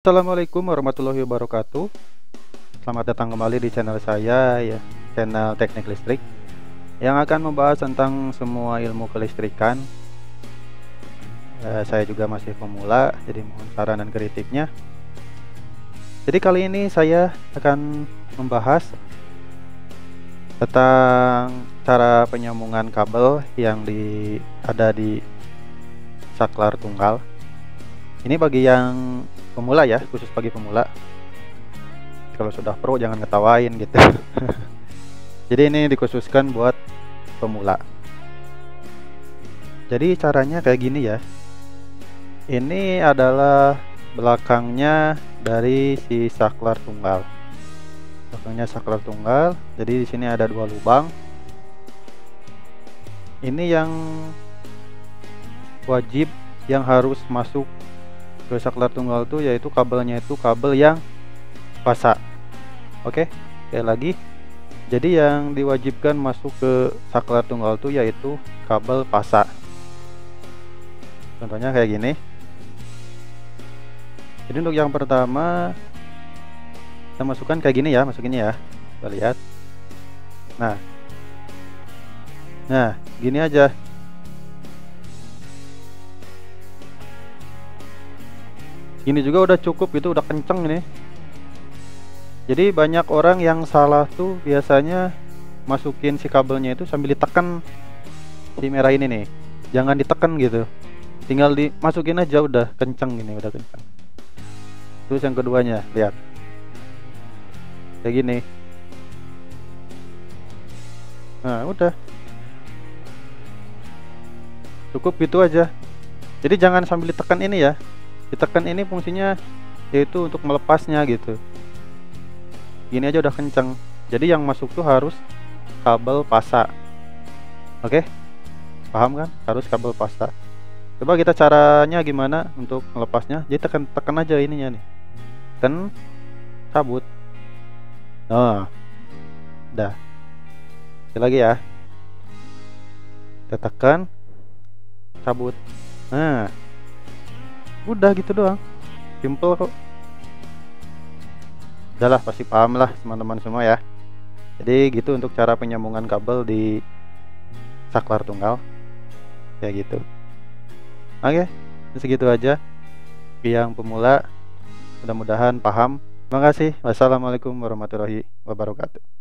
Assalamualaikum warahmatullahi wabarakatuh. Selamat datang kembali di channel saya, ya, channel teknik listrik, yang akan membahas tentang semua ilmu kelistrikan. Saya juga masih pemula, jadi mohon saran dan kritiknya. Jadi kali ini saya akan membahas tentang cara penyambungan kabel yang ada di saklar tunggal. Ini bagi yang pemula, ya, khusus bagi pemula. Kalau sudah pro jangan ngetawain gitu. Jadi ini dikhususkan buat pemula. Jadi caranya kayak gini, ya. Ini adalah belakangnya dari si saklar tunggal. Belakangnya saklar tunggal. Jadi di sini ada dua lubang. Ini yang wajib yang harus masuk ke saklar tunggal itu, yaitu kabelnya itu kabel yang fasa. Oke, sekali lagi, jadi yang diwajibkan masuk ke saklar tunggal itu yaitu kabel fasa. Contohnya kayak gini. Jadi untuk yang pertama kita masukkan kayak gini, ya, masukinnya, ya, kita lihat. Nah gini aja. Ini juga udah cukup, itu udah kenceng ini. Jadi banyak orang yang salah tuh biasanya masukin si kabelnya itu sambil ditekan si merah ini nih. Jangan ditekan gitu, tinggal dimasukin aja, udah kenceng ini, udah kenceng. Terus yang keduanya, lihat kayak gini. Nah, udah cukup itu aja. Jadi jangan sambil ditekan ini, ya. Ditekan ini fungsinya yaitu untuk melepasnya gitu. Gini aja udah kenceng. Jadi yang masuk tuh harus kabel fasa. Oke, paham kan? Harus kabel fasa. Coba kita caranya gimana untuk melepasnya. Jadi tekan aja ininya nih. Tekan, cabut. Nah, udah. Sekali lagi, ya. Kita tekan, cabut. Nah, udah gitu doang, simple kok. Udah lah, pasti paham lah teman-teman semua, ya. Jadi gitu untuk cara penyambungan kabel di saklar tunggal, ya gitu. Oke, segitu aja. Yang pemula mudah-mudahan paham. Terima kasih. Wassalamualaikum warahmatullahi wabarakatuh.